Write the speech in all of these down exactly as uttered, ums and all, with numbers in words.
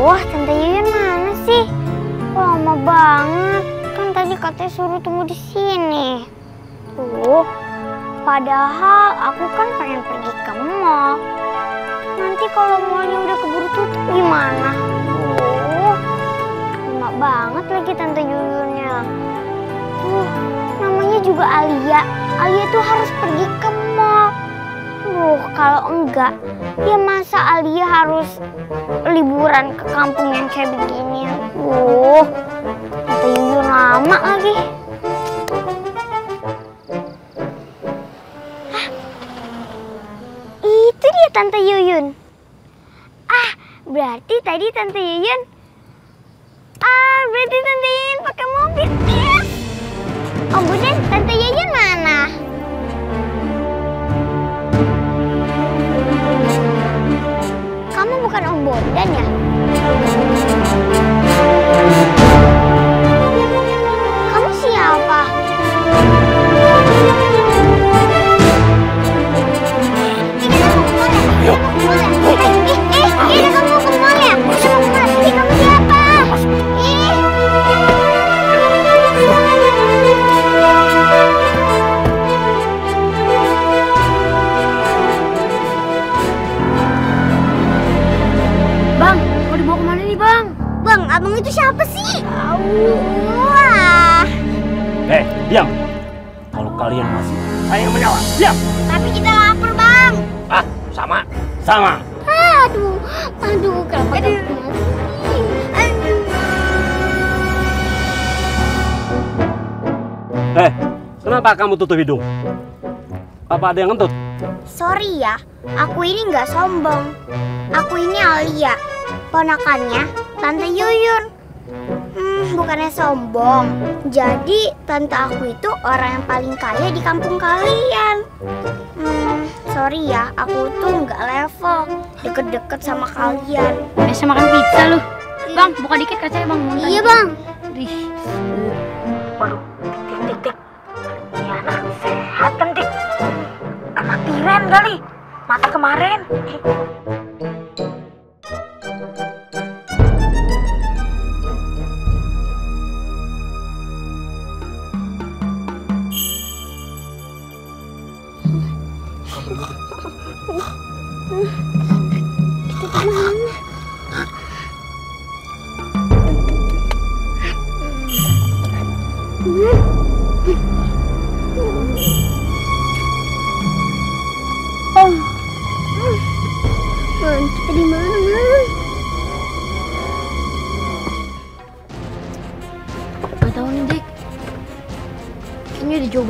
Wah, Tante Yuyun mana sih? Kok lama banget? Kan tadi katanya suruh tunggu di sini. Tuh, padahal aku kan pengen pergi ke mall. Nanti kalau mallnya udah keburu tutup gimana? Tuh, lama banget lagi Tante Yuyunnya. Tuh, namanya juga Alia. Alia tuh harus pergi ke mall. Tuh, kalau enggak, ya masa Alia harus liburan ke kampung yang kayak begini. Tuh, Tante Yuyun lama lagi. Hah? Itu dia Tante Yuyun. Ah, berarti tadi Tante Yuyun. Ah, berarti Tante Yuyun pakai mobil. Yes. Om Buden, Tante Yuyun mana? Kamu bukan Om Buden ya? Kamu siapa? Ini kamu ke mall ya? Eh, eh, ini kamu ke mall ya? Ini kamu siapa? Ih. Bang, mau dibawa kemana nih Bang? Bang, abang itu siapa sih? Wah. Eh, diam. Kalau kalian masih, saya yang menjawab. Diam. Tapi kita lapar Bang. Ah, sama, sama. Aduh, aduh, kenapa aduh. Aduh. Eh, kenapa kamu tutup hidung? Apa ada yang ngentut? Sorry ya, aku ini nggak sombong. Aku ini Alia, ponakannya Tante Yuyun. Hmm, bukannya sombong. Jadi tante aku itu orang yang paling kaya di kampung kalian. Hmm, sorry ya, aku tuh nggak level deket-deket sama kalian. Biasa makan pizza lu. Bang, buka dikit kacanya Bang. Muntah. Iya Bang. Rih. Waduh, tik-tik-tik. Ya anak sehat kan, Dik? Anak tiran kali, mata kemarin.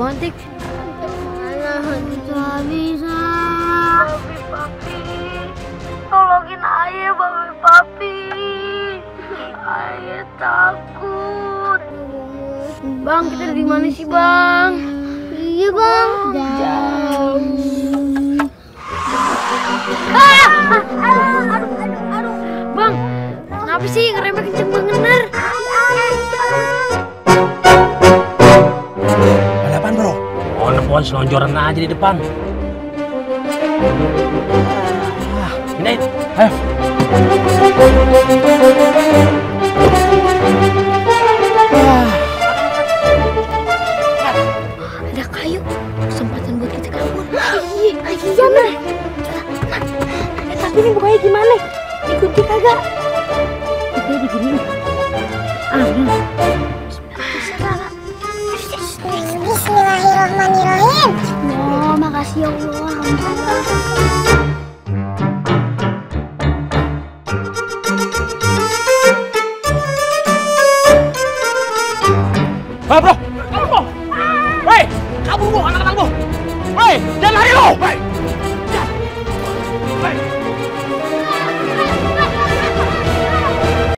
Bantik, alah hati tak bisa. Babi papi, tolongin ayah babi papi. Ayah takut. Bang, kita di mana sih Bang? Iya Bang. Jauh. Ah, aduh, aduh, aduh, aduh. Bang, kenapa sih ngerempet kenceng bener? Pohon selonjoran aja di depan. Ah, ini, ayo. Ah. Ada kayu, kesempatan buat kita kabur. Iya, iya mah. Tapi ini bukanya gimana? Ikuti kagak? Ikuti begini. Ah, Bismillahirrahmanirrahim. Oh, makasih ya Allah. Hei bro, kabur bro. Hei, kabur bro anak-anak bro. Hei, jangan lari lo. Hei, hei.